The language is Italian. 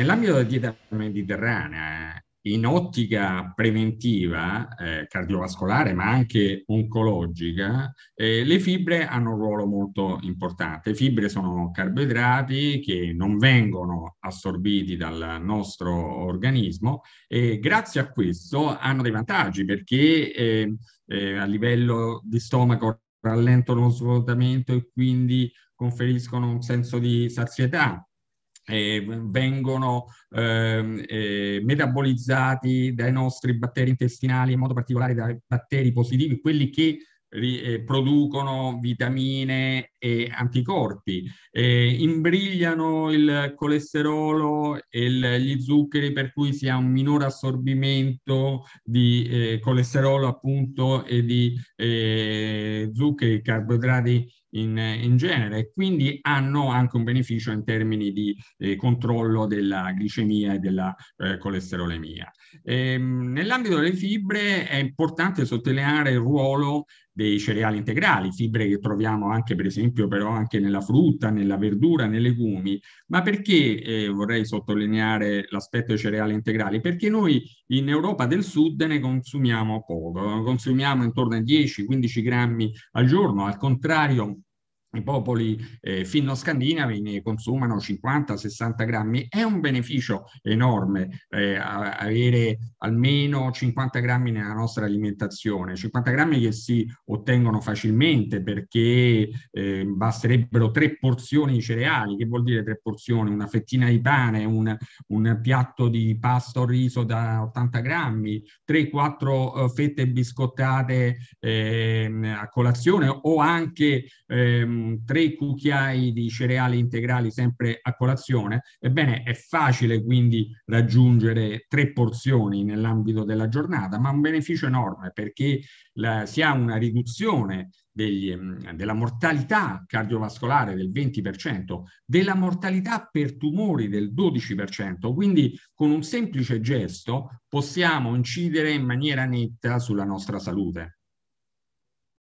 Nell'ambito della dieta mediterranea, in ottica preventiva, cardiovascolare ma anche oncologica, le fibre hanno un ruolo molto importante. Le fibre sono carboidrati che non vengono assorbiti dal nostro organismo e grazie a questo hanno dei vantaggi perché a livello di stomaco rallentano lo svuotamento e quindi conferiscono un senso di sazietà. Vengono metabolizzati dai nostri batteri intestinali, in modo particolare dai batteri positivi, quelli che producono vitamine e anticorpi, imbrigliano il colesterolo e gli zuccheri, per cui si ha un minore assorbimento di colesterolo appunto e di zuccheri, carboidrati in genere, quindi hanno anche un beneficio in termini di controllo della glicemia e della colesterolemia. Nell'ambito delle fibre è importante sottolineare il ruolo dei cereali integrali, fibre che troviamo anche per esempio però anche nella frutta, nella verdura, nei legumi, ma perché vorrei sottolineare l'aspetto dei cereali integrali? Perché noi in Europa del Sud ne consumiamo poco, consumiamo intorno ai 10-15 grammi al giorno, al contrario i popoli finno-scandinavi ne consumano 50-60 grammi. È un beneficio enorme avere almeno 50 grammi nella nostra alimentazione, 50 grammi che si ottengono facilmente perché basterebbero 3 porzioni di cereali. Che vuol dire 3 porzioni? Una fettina di pane, un piatto di pasta o riso da 80 grammi, 3-4 fette biscottate a colazione o anche 3 cucchiai di cereali integrali sempre a colazione. Ebbene, è facile quindi raggiungere 3 porzioni nell'ambito della giornata, ma un beneficio enorme perché si ha una riduzione della mortalità cardiovascolare del 20%, della mortalità per tumori del 12%, quindi con un semplice gesto possiamo incidere in maniera netta sulla nostra salute.